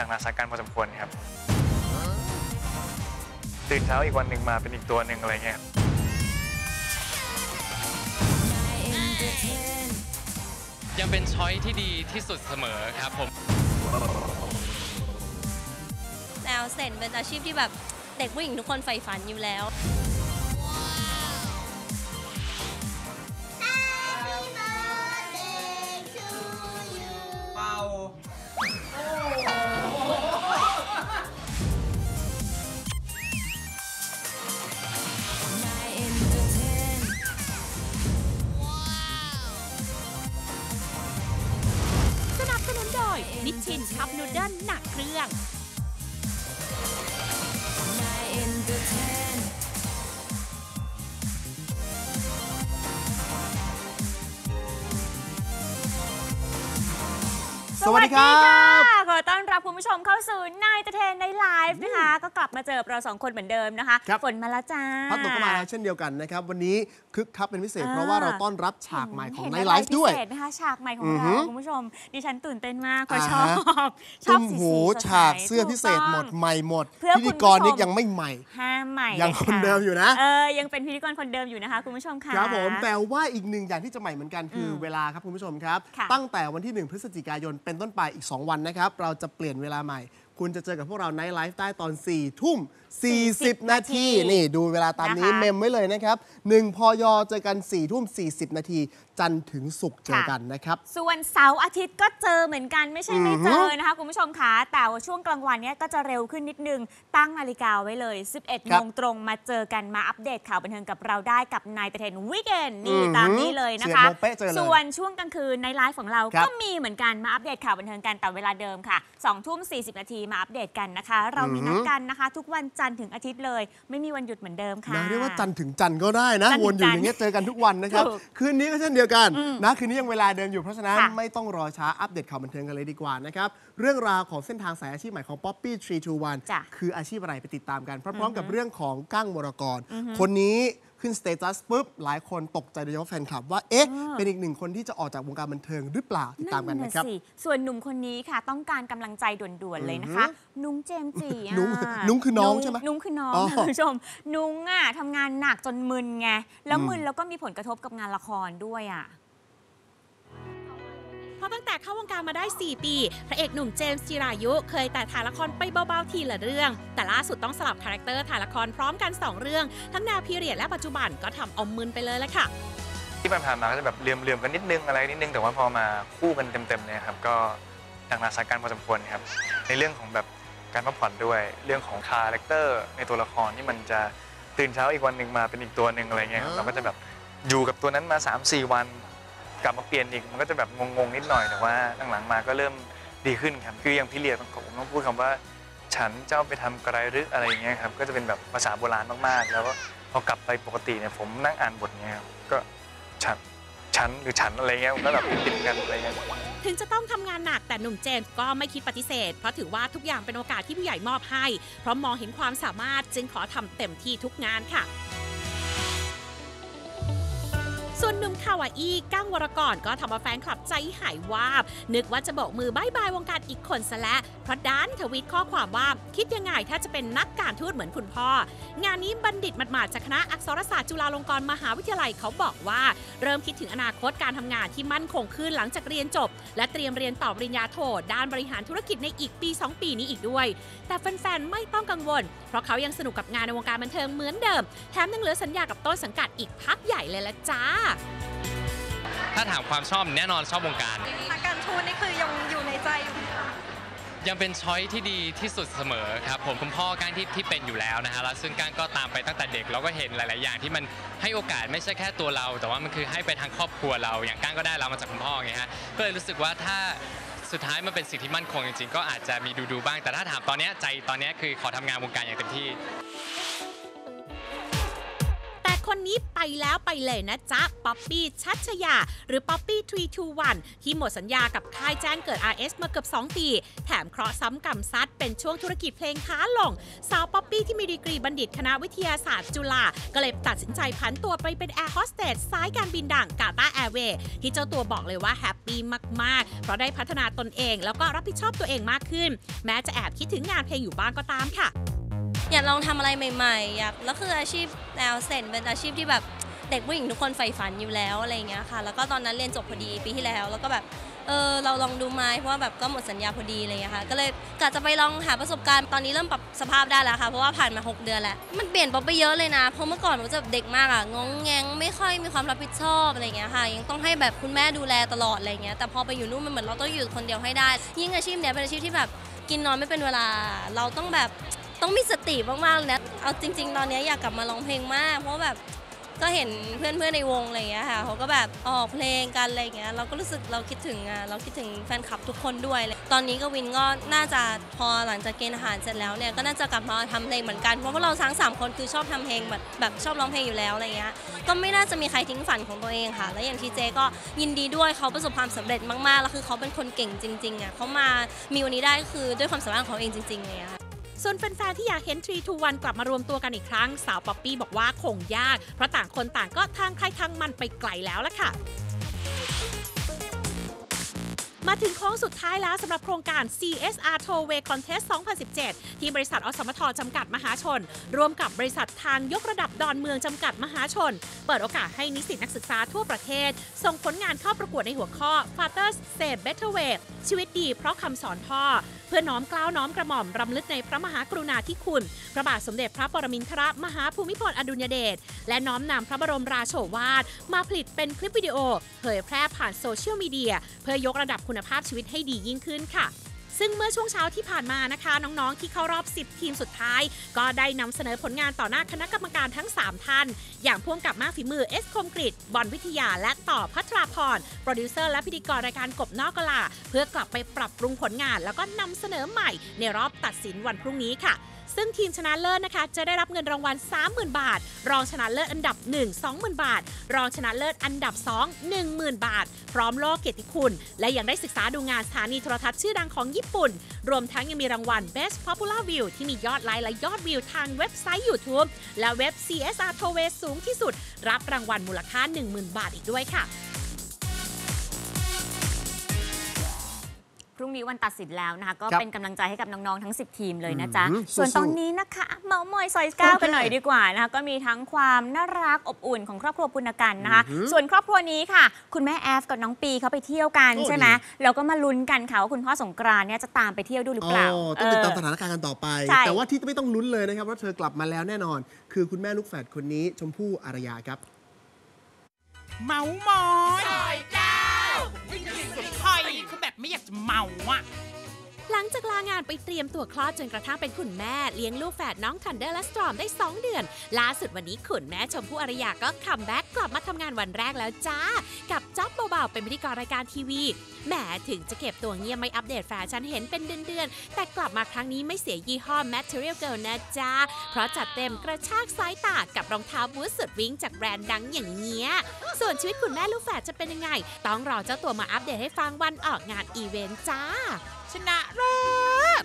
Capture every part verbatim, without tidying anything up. หนักหนาสาการพอสมควรครับตื่นเช้าอีกวันหนึ่งมาเป็นอีกตัวหนึ่งอะไรเงี้ยยังเป็นช้อยที่ดีที่สุดเสมอครับผมแล้วเซนเป็นอาชีพที่แบบเด็กผู้หญิงทุกคนใฝ่ฝันอยู่แล้วมิชชินคัพนูเดิลหนักเครื่องสวัสดีครับขอต้อนรับคุณผู้ชมเข้าสู่นายเอนเตอร์เทนในไลฟ์นะคะก็กลับมาเจอเราสองคนเหมือนเดิมนะคะฝนมาแล้วจ้าพัดตกเข้ามาแล้วเช่นเดียวกันนะครับวันนี้คึกคักเป็นพิเศษเพราะว่าเราต้อนรับฉากใหม่ของนายไลฟ์ด้วยพิเศษไหมคะฉากใหม่ของเราคุณผู้ชมดิฉันตื่นเต้นมากชอบชอบสีหูฉากเสื้อพิเศษหมดใหม่หมดพิธีกรนี่ยังไม่ใหม่ห้าใหม่ยังคนเดิมอยู่นะเออยังเป็นพิธีกรคนเดิมอยู่นะคะคุณผู้ชมค่ะครับผมแต่ว่าอีกหนึ่งอย่างที่จะใหม่เหมือนกันคือเวลาครับคุณผู้ชมครับตั้งแต่วันที่หนึ่งพฤศจิกายนเป็นต้นไปอีกสองวันนะครับเราจะเปลี่ยนเวลาใหม่คุณจะเจอกับพวกเราในไลฟ์ได้ตอนสี่ทุ่มสี่สิบนาทีนี่ดูเวลาตามนี้เมมไว้เลยนะครับหนึ่งพยเจอกันสี่ทุ่มสี่สิบนาทีจันทร์ถึงศุกร์เจอกันนะครับส่วนเสาร์อาทิตย์ก็เจอเหมือนกันไม่ใช่ไม่เจอนะคะคุณผู้ชมคะแต่ว่าช่วงกลางวันนี้ก็จะเร็วขึ้นนิดนึงตั้งนาฬิกาไว้เลยสิบเอ็ดโมงตรงมาเจอกันมาอัปเดตข่าวบันเทิงกับเราได้กับนายเอนเตอร์เทนวีคเอนด์นี่ตามนี้เลยนะคะส่วนช่วงกลางคืนในไลฟ์ของเราก็มีเหมือนกันมาอัปเดตข่าวบันเทิงกันแต่เวลาเดิมค่ะสองทุ่มสี่สิบนาทีมาอัปเดตกันนะคะเรามีนัดกันนะคะทุกวันจันทร์ถึงอาทิตย์เลยไม่มีวันหยุดเหมือนเดิมค่ะเรียกว่าจันทร์ถึงจันทร์ก็ได้นะวนอยู่อย่างเงี้ยเจอกันทุกวันนะครับคืนนี้ก็เช่นเดียวกันนะคืนนี้ยังเวลาเดิมอยู่เพราะฉะนั้นไม่ต้องรอช้าอัปเดตข่าวบันเทิงกันเลยดีกว่านะครับเรื่องราวของเส้นทางสายอาชีพใหม่ของ Poppy ทรี ทู วันคืออาชีพอะไรไปติดตามกันพร้อมกับเรื่องของกั้งวรกรคนนี้ขึ้นสเตตัสปุ๊บหลายคนตกใจโดยเฉพาะแฟนคลับว่าเอ๊ะเป็นอีกหนึ่งคนที่จะออกจากวงการบันเทิงหรือเปล่าติดตามกันนะครับส่วนหนุ่มคนนี้ค่ะต้องการกำลังใจด่วนๆเลยนะคะนุ้งเจมจีนุ้งนุ้งคือน้องใช่ไหมนุ้งคือน้องคุณผู้ชมนุ้งอ่ะทำงานหนักจนมึนไงแล้วมึนแล้วก็มีผลกระทบกับงานละครด้วยอ่ะเพราะตั้งแต่เข้าวงการมาได้สี่ปีพระเอกหนุ่มเจมส์จิรายุเคยแต่ถ่ายละครไปเบาๆทีละเรื่องแต่ล่าสุดต้องสลับคาแรคเตอร์ถ่ายละครพร้อมกันสองเรื่องทั้งแนวพีเรียดและปัจจุบันก็ทำเอามึนไปเลยละค่ะที่ผ่านมาก็จะแบบเลื่อมๆกันนิดนึงอะไรนิดนึงแต่ว่าพอมาคู่กันเต็มๆเนี่ยครับก็หนักหนาสาการพอสมควรครับในเรื่องของแบบการพักผ่อนด้วยเรื่องของคาแรคเตอร์ในตัวละครที่มันจะตื่นเช้าอีกวันหนึ่งมาเป็นอีกตัวหนึ่งอะไรเงี้ยเราก็จะแบบอยู่กับตัวนั้นมา สามถึงสี่วันกลับมาเปลี่ยนอีกมันก็จะแบบงงๆนิดหน่อยแต่ว่าหลังๆมาก็เริ่มดีขึ้นครับคืออย่างพี่เลียดผมต้องพูดคำว่าฉันเจ้าไปทำกระไรรึอะไรอย่างเงี้ยครับก็จะเป็นแบบภาษาโบราณมากๆแล้วก็พอกลับไปปกติเนี่ยผมนั่งอ่านบทเนี้ยก็ฉันฉันหรือฉันอะไรเงี้ยก็แบบติดกันอะไรเงี้ยถึงจะต้องทำงานหนักแต่หนุ่มเจมส์ก็ไม่คิดปฏิเสธเพราะถือว่าทุกอย่างเป็นโอกาสที่ผู้ใหญ่มอบให้เพราะมองเห็นความสามารถจึงขอทำเต็มที่ทุกงานค่ะส่วนหนุ่มคาวาอี้กั้งวรกรก็ทำเอาแฟนคลับใจหายวาบนึกว่าจะโบกมือบายบายวงการอีกคนซะแล้วเพราะด้านทวีตข้อความว่าคิดยังไงถ้าจะเป็นนักการทูตเหมือนคุณพ่องานนี้บัณฑิตหมาดๆจากคณะอักษรศาสตร์จุฬาลงกรณ์มหาวิทยาลัยเขาบอกว่าเริ่มคิดถึงอนาคตการทำงานที่มั่นคงขึ้นหลังจากเรียนจบและเตรียมเรียนต่อปริญญาโทด้านบริหารธุรกิจในอีกปีสองปีนี้อีกด้วยแต่แฟนๆไม่ต้องกังวลเพราะเขายังสนุกกับงานในวงการบันเทิงเหมือนเดิมแถมยังเหลือสัญญากับต้นสังกัดอีกพักใหญ่เลยละจ้าถ้าถามความชอบแน่นอนชอบวงการการทูตนี่คือยังอยู่ในใจอยู่ยังเป็นช้อยที่ดีที่สุดเสมอครับผมคุณพ่อการที่ที่เป็นอยู่แล้วนะฮะแล้วซึ่งการก็ตามไปตั้งแต่เด็กเราก็เห็นหลายๆอย่างที่มันให้โอกาสไม่ใช่แค่ตัวเราแต่ว่ามันคือให้ไปทางครอบครัวเราอย่างการก็ได้เรามาจากคุณพ่อไงฮะก็เลยรู้สึกว่าถ้าสุดท้ายมันเป็นสิ่งที่มั่นคงจริงๆก็อาจจะมีดูดูบ้างแต่ถ้าถามตอนนี้ใจตอนนี้คือขอทำงานวงการอย่างเต็มที่ คนนี้ไปแล้วไปเลยนะจ๊ะป๊อปปี้ชัชยาหรือป๊อปปี้สาม สอง หนึ่งที่หมดสัญญากับค่ายแจ้งเกิด อาร์ เอส มาเกือบสองปีแถมเคราะห์ซ้ำกรรมซัดเป็นช่วงธุรกิจเพลงขาลงสาวป๊อปปี้ที่มีดีกรีบัณฑิตคณะวิทยาศาสตร์จุฬาก็เลยตัดสินใจผันตัวไปเป็นแอร์โฮสเตสสายการบินดังกาตาร์แอร์เวย์ที่เจ้าตัวบอกเลยว่าแฮปปี้มากๆเพราะได้พัฒนาตนเองแล้วก็รับผิดชอบตัวเองมากขึ้นแม้จะแอบคิดถึงงานเพลงอยู่บ้างก็ตามค่ะอยากลองทำอะไรใหม่ๆอยากแล้วคืออาชีพแนวเซนเป็นอาชีพที่แบบเด็กผู้หญิงทุกคนใฝ่ฝันอยู่แล้วอะไรเงี้ยค่ะแล้วก็ตอนนั้นเรียนจบพอดีปีที่แล้วแล้วก็แบบเออเราลองดูไหมเพราะว่าแบบก็หมดสัญญาพอดีอะไรเงี้ยค่ะก็เลยกะจะไปลองหาประสบการณ์ตอนนี้เริ่มปรับสภาพได้แล้วค่ะเพราะว่าผ่านมาหกเดือนแล้วมันเปลี่ยนป๊อปไปเยอะเลยนะเพราะเมื่อก่อนมันจะเด็กมากอ่ะงงแงงไม่ค่อยมีความรับผิดชอบอะไรเงี้ยค่ะยังต้องให้แบบคุณแม่ดูแลตลอดอะไรเงี้ยแต่พอไปอยู่นู่นมันเหมือนเราต้องอยู่คนเดียวให้ได้ยิ่งอาชีพเนี้ยเป็นอาชีพที่แบบกินนอนไม่เป็นเวลาเราต้องแบบต้องมีสติมากๆเลยนะเอาจริงๆตอนนี้อยากกลับมาร้องเพลงมากเพราะแบบก็เห็นเพื่อนๆในวงอะไรอย่างเงี้ยค่ะเขาก็แบบออกเพลงกันอะไรอย่างเงี้ยเราก็รู้สึกเราคิดถึงอ่ะเราคิดถึงแฟนคลับทุกคนด้วยตอนนี้ก็วินก็น่าจะพอหลังจากเกณฑ์อาหารเสร็จแล้วเนี่ยก็น่าจะกลับมาทำเพลงเหมือนกันเพราะว่าเราทั้งสามคนคือชอบทำเพลงแบบแบบชอบร้องเพลงอยู่แล้วอะไรเงี้ยก็ไม่น่าจะมีใครทิ้งฝันของตัวเองค่ะและอย่างทีเจก็ยินดีด้วยเขาประสบความสำเร็จมากๆแล้วคือเขาเป็นคนเก่งจริงๆอ่ะเขามามีวันนี้ได้ก็คือด้วยความสามารถของเขาเองจริงๆเลยค่ะส่วนแฟนๆที่อยากเห็นสาม สอง หนึ่งกลับมารวมตัวกันอีกครั้งสาวป๊อปปี้บอกว่าคงยากเพราะต่างคนต่างก็ทางใครทางมันไปไกลแล้วล่ะค่ะมาถึงโค้งสุดท้ายแล้วสำหรับโครงการ ซี เอส อาร์ Tollway Contest สองพันสิบเจ็ดที่บริษัทอสมทจำกัดมหาชนร่วมกับบริษัททางยกระดับดอนเมืองจำกัดมหาชนเปิดโอกาสให้นิสิตนักศึกษาทั่วประเทศส่งผลงานเข้าประกวดในหัวข้อ Fathers Save Better Way ชีวิตดีเพราะคำสอนพ่อเพื่อน้อมเกล้าน้อมกระหม่อมรำลึกในพระมหากรุณาธิคุณพระบาทสมเด็จพระปรมินทรมหาภูมิพลอดุลยเดชและน้อมนำพระบรมราโชวาทมาผลิตเป็นคลิปวิดีโอเผยแพร่ผ่านโซเชียลมีเดียเพื่อยกระดับคุณภาพชีวิตให้ดียิ่งขึ้นค่ะซึ่งเมื่อช่วงเช้าที่ผ่านมานะคะน้องๆที่เข้ารอบสิบทีมสุดท้ายก็ได้นำเสนอผลงานต่อหน้าคณะกรรมการทั้งสามท่านอย่างพ่วงกับมากฝีมือเอสคมกริตบอลวิทยาและต่อพัทราพรโปรดิวเซอร์และพิธีกรรายการกบนอกกลาเพื่อกลับไปปรับปรุงผลงานแล้วก็นำเสนอใหม่ในรอบตัดสินวันพรุ่งนี้ค่ะซึ่งทีมชนะเลิศนะคะจะได้รับเงินรางวัล สามหมื่น บาทรองชนะเลิศอันดับหนึ่ง สองหมื่น บาทรองชนะเลิศอันดับสอง หนึ่งหมื่น บาทพร้อมโล่เกียรติคุณและยังได้ศึกษาดูงานสถานีโทรทัศน์ชื่อดังของญี่ปุ่นรวมทั้งยังมีรางวัล Best Popular View ที่มียอดไลค์และยอดวิวทางเว็บไซต์ YouTube และเว็บ ซี เอส อาร์ Tollway สูงที่สุดรับรางวัลมูลค่า หนึ่งหมื่น บาทอีกด้วยค่ะพรุ่งนี้วันตัดสินแล้วนะคะก็เป็นกำลังใจให้กับน้องๆทั้งสิบทีมเลยนะจ๊ะส่วนตอนนี้นะคะเมามอยซอยเก้ากันหน่อยดีกว่านะคะก็มีทั้งความน่ารักอบอุ่นของครอบครัวปุณกันนะคะส่วนครอบครัวนี้ค่ะคุณแม่แอฟกับน้องปีเขาไปเที่ยวกันใช่ไหมเราก็มาลุ้นกันค่ะว่าคุณพ่อสงกรานต์เนี่ยจะตามไปเที่ยวด้วยหรือเปล่าต้องติดตามสถานการณ์กันต่อไปแต่ว่าที่ไม่ต้องลุ้นเลยนะครับว่าเธอกลับมาแล้วแน่นอนคือคุณแม่ลูกแฝดคนนี้ชมพู่อารยาครับเมามอยซอยเก้าคือแบบไม่อยากจะเมาอะหลังจากลางานไปเตรียมตัวคลอดจนกระทั่งเป็นคุณแม่เลี้ยงลูกแฝดน้องทันเดอร์และสตรอมได้สองเดือนล่าสุดวันนี้คุณแม่ชมพู่อารยาก็คัมแบ็กกลับมาทำงานวันแรกแล้วจ้ากับจ๊อบเบาๆเป็นพิธีกรรายการทีวีแหมถึงจะเก็บตัวเงียบไม่อัปเดตแฟชั่นเห็นเป็นเดือนๆแต่กลับมาครั้งนี้ไม่เสียยี่ห้อ Material Girl นะจ้าเพราะจัดเต็มกระชากสายตากับรองเท้าบูทสุดวิ่งจากแบรนด์ดังอย่างเงี้ยส่วนชีวิตคุณแม่ลูกแฝดจะเป็นยังไงต้องรอเจ้าตัวมาอัปเดตให้ฟังวันออกงานอีเวนต์จ้าชนะเลิศ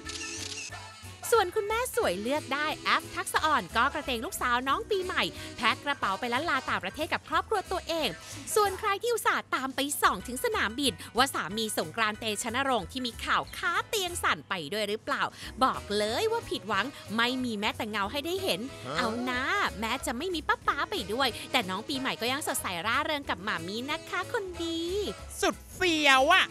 ส่วนคุณแม่สวยเลือกได้แอฟทักษะอ่อนก็กระเตงลูกสาวน้องปีใหม่แพ็คกระเป๋าไปล้านลาต่างประเทศกับครอบครัวตัวเองส่วนใครที่อุตส่าห์ตามไปส่องถึงสนามบินว่าสามีสงกรานต์เตชะนรงค์ที่มีข่าวค้าเตียงสั่นไปด้วยหรือเปล่าบอกเลยว่าผิดหวังไม่มีแม้แต่เงาให้ได้เห็น Huh? เอานะแม้จะไม่มีป้าป๋าไปด้วยแต่น้องปีใหม่ก็ยังสดใสร่าเริงกับหม่ามีนะคะคนดีสุดเฟี้ยวอะ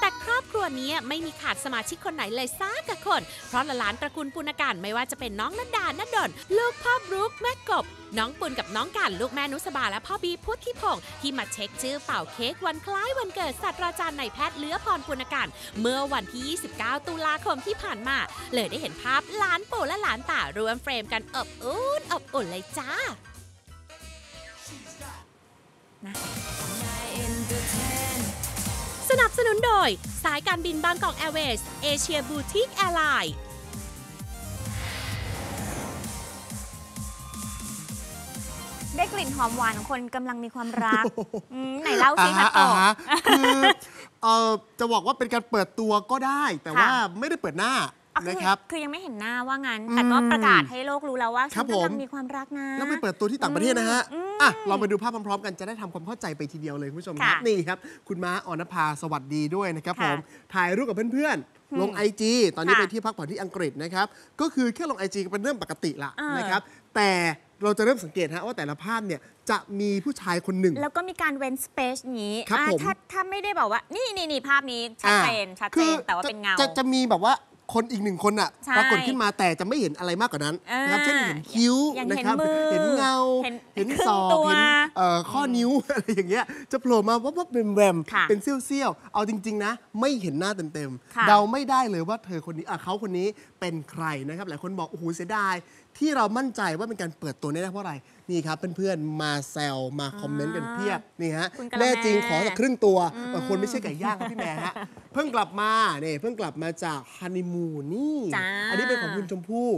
แต่ครอบครัวนี้ไม่มีขาดสมาชิกคนไหนเลยซักคนเพราะหลานตระกูลปุณกันไม่ว่าจะเป็นน้องนัดดาณดลลูกพ่อบรูคแม่กบน้องปุณกับน้องกันลูกแม่นุสบาและพ่อบีพุทธิพงศ์ที่มาเช็คชื่อเป่าเค้กวันคล้ายวันเกิดศาสตราจารย์นายแพทย์เลื้อพรปุณกันเมื่อวันที่ยี่สิบเก้าตุลาคมที่ผ่านมาเลยได้เห็นภาพหลานปู่และหลานตารวมเฟรมกันอบอุ่นอบอุ่นเลยจ้าสนับสนุนโดยสายการบินบางกอกแอร์เวย์สเอเชียบูติกแอร์ไลน์ ได้กลิ่นหอมหวานของคนกำลังมีความรักไหนเล่าสิคะต่อคือจะบอกว่าเป็นการเปิดตัวก็ได้แต่ว่าไม่ได้เปิดหน้านะครับคือยังไม่เห็นหน้าว่างั้นแต่ก็ประกาศให้โลกรู้แล้วว่าฉันกำลังมีความรักนะแล้วไปเปิดตัวที่ต่างประเทศนะฮะอ่ะเราไปดูภาพพร้อมๆกันจะได้ทำความเข้าใจไปทีเดียวเลยคุณผู้ชมครับนี่ครับคุณม้าออนภาสวัสดีด้วยนะครับผมถ่ายรูปกับเพื่อนลง ไอ จี ตอนนี้ไปที่พักผ่อนที่อังกฤษนะครับก็คือแค่ลง ไอ จี ก็เป็นเรื่องปกติละนะครับแต่เราจะเริ่มสังเกตฮะว่าแต่ละภาพเนี่ยจะมีผู้ชายคนหนึ่งแล้วก็มีการเว้นสเปซนี้ถ้าถ้าไม่ได้บอกว่านี่นี่นี่ภาพนี้ชัดเจนชัดเจนแต่ว่าเป็นเงาจะมีแบบว่าคนอีกหนึ่งคนอ่ะปรากฏขึ้นมาแต่จะไม่เห็นอะไรมากกว่านั้นนะครับเช่นเห็นคิ้วนะครับเห็นเงาเห็นศอกเห็นข้อนิ้วอะไรอย่างเงี้ยจะโผล่มาวับวับแวมเป็นเซี่ยวๆเอาจริงๆนะไม่เห็นหน้าเต็มๆเดาไม่ได้เลยว่าเธอคนนี้เขาคนนี้เป็นใครนะครับหลายคนบอกโอ้โหเสียดายที่เรามั่นใจว่าเป็นการเปิดตัวได้เพราะอะไรนี่ครับเพื่อนๆมาแซวมาคอมเมนต์กันเพียบนี่ฮะแน่จริงขอสักครึ่งตัวแต่คนไม่ใช่ไก่ย่างครับพี่แม่ฮะเพิ่งกลับมาเนี่ยเพิ่งกลับมาจากฮันนีมูนนี่อันนี้เป็นของคุณชมพู่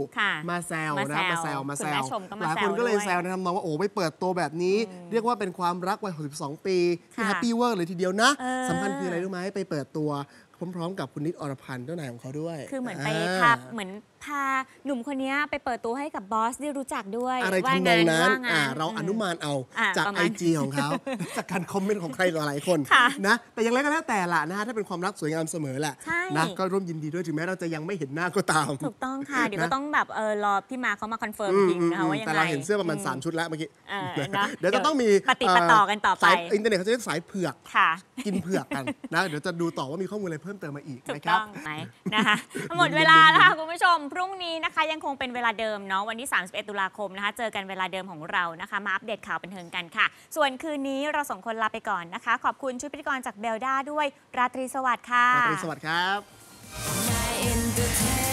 มาแซวนะมาแซวมาแซวหลายคนก็เลยแซวในทำนองว่าโอ้ไปเปิดตัวแบบนี้เรียกว่าเป็นความรักวัยหกสิบสองปีที่แฮปปี้เวอร์เลยทีเดียวนะสำคัญคืออะไรรู้ไหมไปเปิดตัวพร้อมๆกับคุณนิดอรพันธ์เจ้านายของเขาด้วยคือเหมือนไปพาเหมือนพาหนุ่มคนนี้ไปเปิดตัวให้กับบอสได้รู้จักด้วยอะไรทำนองนั้นเราอนุมานเอาจาก ไอ จี ของเขาจากการคอมเมนต์ของใครหลายคนนะแต่อย่างไรก็แล้วแต่ละนะฮะถ้าเป็นความรักสวยงามเสมอแหละนะก็ร่วมยินดีด้วยถึงแม้เราจะยังไม่เห็นหน้าก็ตามถูกต้องค่ะเดี๋ยวก็ต้องแบบเออรอพี่มาเขามาคอนเฟิร์มจริงนะคะว่ายังไงแต่เราเห็นเสื้อประมาณสามชุดแล้วเมื่อกี้เดี๋ยวจะต้องมีปฏิปต่อกันต่อไปอินเทอร์เน็ตเขาจะเรียกสายเผือกกินเผือกกันนะเดี๋ยวจะดูต่อว่ามีข้อมูลอะไรเพิ่มเติมมาอีกนะครับนะคะหมดเวลาแล้วคุณผู้ชมพรุ่งนี้นะคะยังคงเป็นเวลาเดิมเนาะวันที่สามสิบเอ็ดตุลาคมนะคะเจอกันเวลาเดิมของเรานะคะมาอัปเดตข่าวบันเทิงกันค่ะส่วนคืนนี้เราสองคนลาไปก่อนนะคะขอบคุณชุดพิธีกรจากเบลด้าด้วยราตรีสวัสดิ์ค่ะราตรีสวัสดิ์ครับ